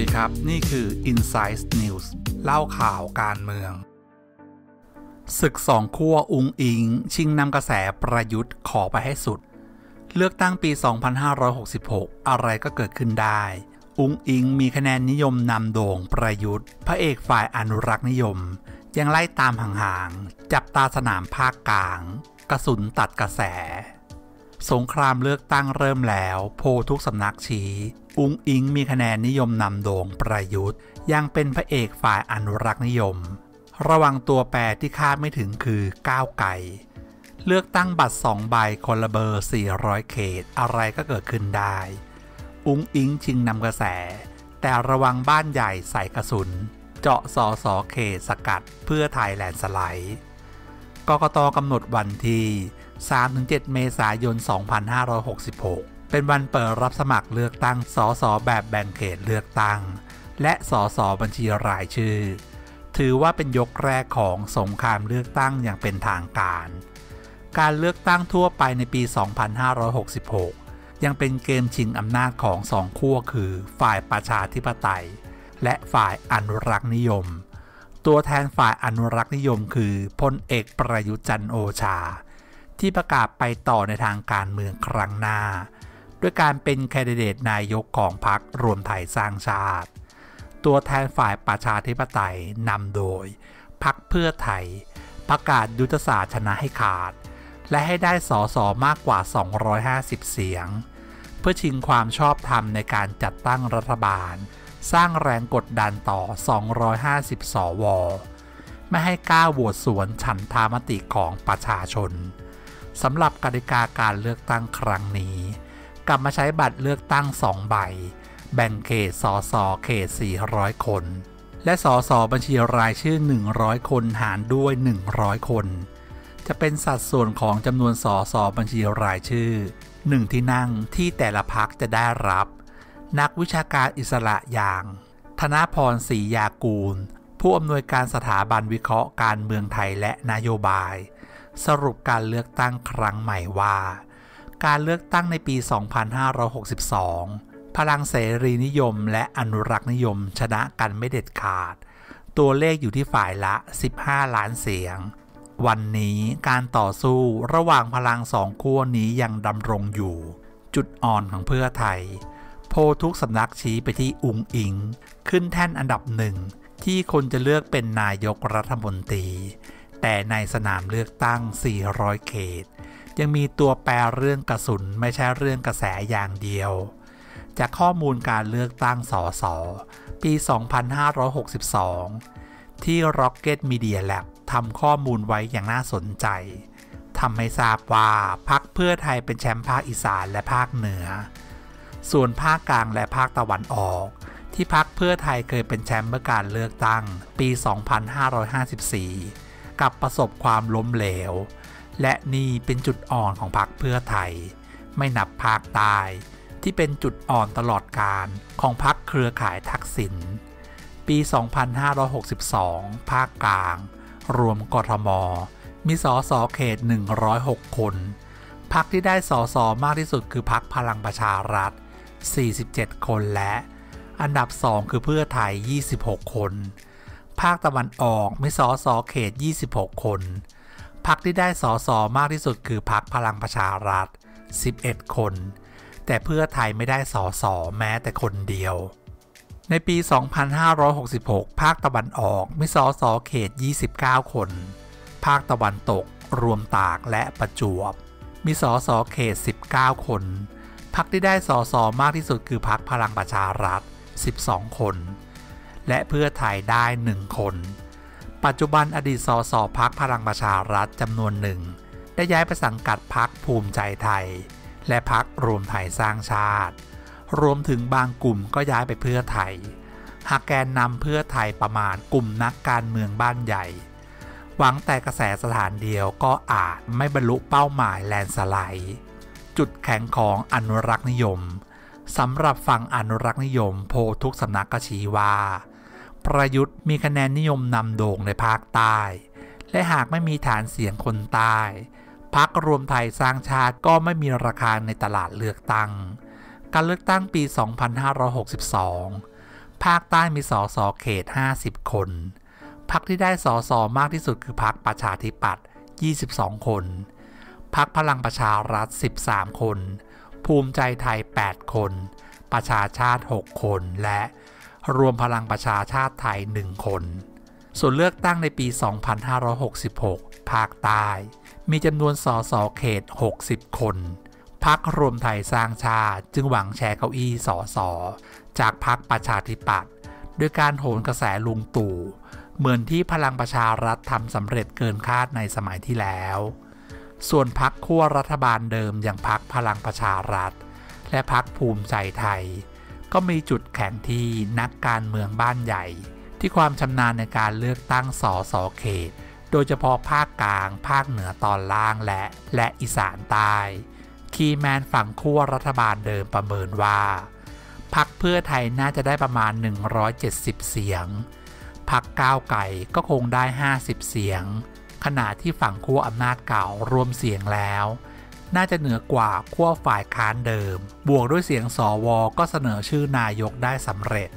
สวัสดีครับนี่คือ Insight NEWS เล่าข่าวการเมืองศึกสองขั้วอุงอิงชิงนำกระแสประยุทธ์ขอไปให้สุดเลือกตั้งปี2566อะไรก็เกิดขึ้นได้อุงอิงมีคะแนนนิยมนำโด่งประยุทธ์พระเอกฝ่ายอนุรักษ์นิยมยังไล่ตามห่างๆจับตาสนามภาคกลางกระสุนตัดกระแสสงครามเลือกตั้งเริ่มแล้วโพลทุกสำนักชี้อุงอิงมีคะแนนนิยมนำโด่งประยุทธ์ยังเป็นพระเอกฝ่ายอนุรักษ์นิยมระวังตัวแปรที่คาดไม่ถึงคือก้าวไกลเลือกตั้งบัตร2ใบคนละเบอร์400เขตอะไรก็เกิดขึ้นได้อุงอิงชิงนำกระแสแต่ระวังบ้านใหญ่ใส่กระสุนเจาะสสเขตสกัดเพื่อไทยแลนด์สไลด์กกต.กำหนดวันที่ 3-7 เมษายน 2566เป็นวันเปิดรับสมัครเลือกตั้งสสแบบแบ่งเขตเลือกตั้งและสสบัญชีรายชื่อถือว่าเป็นยกแรกของสงครามเลือกตั้งอย่างเป็นทางการการเลือกตั้งทั่วไปในปี2566ยังเป็นเกมชิงอำนาจของสองขั้วคือฝ่ายประชาธิปไตยและฝ่ายอนุรักษ์นิยมตัวแทนฝ่ายอนุรักษ์นิยมคือพลเอกประยุทธ์จันทร์โอชาที่ประกาศไปต่อในทางการเมืองครั้งหน้าด้วยการเป็นแคนดิเดตนายกของพรรครวมไทยสร้างชาติตัวแทนฝ่ายประชาธิปไตยนำโดยพรรคเพื่อไทยประกาศยุทธศาสตร์ชนะให้ขาดและให้ได้สสมากกว่า250เสียงเพื่อชิงความชอบธรรมในการจัดตั้งรัฐบาลสร้างแรงกดดันต่อ250สวไม่ให้กล้าโหวตสวนฉันทามติของประชาชนสำหรับกติกาการเลือกตั้งครั้งนี้กลับมาใช้บัตรเลือกตั้ง2ใบแบ่งเขตสสเขต400คนและสสบัญชีรายชื่อ100คนหารด้วย100คนจะเป็นสัดส่วนของจำนวนสสบัญชีรายชื่อ1ที่นั่งที่แต่ละพรรคจะได้รับนักวิชาการอิสระอย่างธนพร ศรียากูลผู้อำนวยการสถาบันวิเคราะห์การเมืองไทยและนโยบายสรุปการเลือกตั้งครั้งใหม่ว่าการเลือกตั้งในปี 2562 พลังเสรีนิยมและอนุรักษ์นิยมชนะกันไม่เด็ดขาดตัวเลขอยู่ที่ฝ่ายละ15ล้านเสียงวันนี้การต่อสู้ระหว่างพลังสองขั้วนี้ยังดำรงอยู่จุดอ่อนของเพื่อไทยโพลทุกสำนักชี้ไปที่อุงอิงขึ้นแท่นอันดับหนึ่งที่คนจะเลือกเป็นนายกรัฐมนตรีแต่ในสนามเลือกตั้ง400เขตยังมีตัวแปรเรื่องกระสุนไม่ใช่เรื่องกระแสอย่างเดียวจากข้อมูลการเลือกตั้งสสปี 2562 ที่ Rocket Media Lab ทำข้อมูลไว้อย่างน่าสนใจทำให้ทราบว่าพรรคเพื่อไทยเป็นแชมป์ภาคอีสานและภาคเหนือส่วนภาคกลางและภาคตะวันออกที่พรรคเพื่อไทยเคยเป็นแชมป์เมื่อการเลือกตั้งปี 2554 กับประสบความล้มเหลวและนี่เป็นจุดอ่อนของพรรคเพื่อไทยไม่นับภาคใต้ที่เป็นจุดอ่อนตลอดการของพรรคเครือข่ายทักษิณปี 2562 ภาคกลางรวมกทมมีสสเขต106คนพรรคที่ได้สสมากที่สุดคือพรรคพลังประชารัฐ47คนและอันดับ2คือเพื่อไทย26คนภาคตะวันออกมีสสเขต26คนพรรคที่ได้สสมากที่สุดคือพรรคพลังประชารัฐ11คนแต่เพื่อไทยไม่ได้สสแม้แต่คนเดียวในปี 2566 ภาคตะวันออกมีสสเขต29คนภาคตะวันตกรวมตากและประจวบมีสสเขต19คนพรรคที่ได้สสมากที่สุดคือพรรคพลังประชารัฐ12คนและเพื่อไทยได้1คนปัจจุบันอดีตสสพรรคพลังประชารัฐจำนวนหนึ่งได้ย้ายไปสังกัดพรรคภูมิใจไทยและพรรครวมไทยสร้างชาติรวมถึงบางกลุ่มก็ย้ายไปเพื่อไทยหากแกนนำเพื่อไทยประมาณกลุ่มนักการเมืองบ้านใหญ่หวังแต่กระแสสถานเดียวก็อาจไม่บรรลุเป้าหมายแลนด์สไลด์จุดแข็งของอนุรักษ์นิยมสำหรับฝั่งอนุรักษ์นิยมโพลทุกสำนักก็ชี้ว่าประยุทธ์มีคะแนนนิยมนำโด่งในภาคใต้และหากไม่มีฐานเสียงคนใต้พรรครวมไทยสร้างชาติก็ไม่มีราคาในตลาดเลือกตั้งการเลือกตั้งปี 2562 ภาคใต้มีสสเขต50คนพรรคที่ได้สสมากที่สุดคือพรรคประชาธิปัตย์22คนพรรคพลังประชารัฐ13คนภูมิใจไทย8คนประชาชาติ6คนและรวมพลังประชาชาติไทย1คนส่วนเลือกตั้งในปี2566ภาคใต้มีจำนวนสสเขต60คนพรรครวมไทยสร้างชาติจึงหวังแชร์เก้าอี้สสจากพรรคประชาธิปัตย์ด้วยการโหนกระแสลุงตู่เหมือนที่พลังประชารัฐทำสำเร็จเกินคาดในสมัยที่แล้วส่วนพรรคขั้วรัฐบาลเดิมอย่างพรรคพลังประชารัฐและพรรคภูมิใจไทยก็มีจุดแข็งที่นักการเมืองบ้านใหญ่ที่ความชำนาญในการเลือกตั้งสสเขตโดยเฉพาะภาคกลางภาคเหนือตอนล่างและอีสานใต้คีย์แมนฝั่งขั้วรัฐบาลเดิมประเมินว่าพรรคเพื่อไทยน่าจะได้ประมาณ170เสียงพรรคก้าวไกลก็คงได้50เสียงขณะที่ฝั่งขั้วอำนาจเก่ารวมเสียงแล้วน่าจะเหนือกว่าขั้วฝ่ายค้านเดิมบวกด้วยเสียงสวก็เสนอชื่อนายกได้สำเร็จ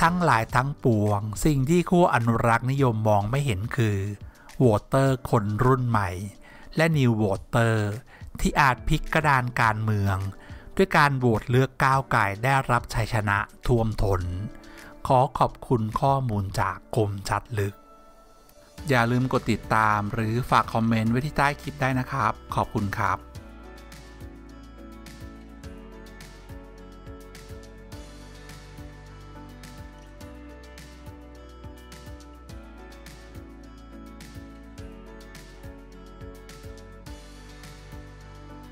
ทั้งหลายทั้งปวงสิ่งที่ขั้วอนุรักษ์นิยมมองไม่เห็นคือโหวตเตอร์คนรุ่นใหม่และนิวโหวตเตอร์ที่อาจพลิกกระดานการเมืองด้วยการโหวตเลือกก้าวไกลได้รับชัยชนะท่วมท้นขอขอบคุณข้อมูลจากคมชัดลึกอย่าลืมกดติดตามหรือฝากคอมเมนต์ไว้ที่ใต้คลิปได้นะครับขอบคุณครับ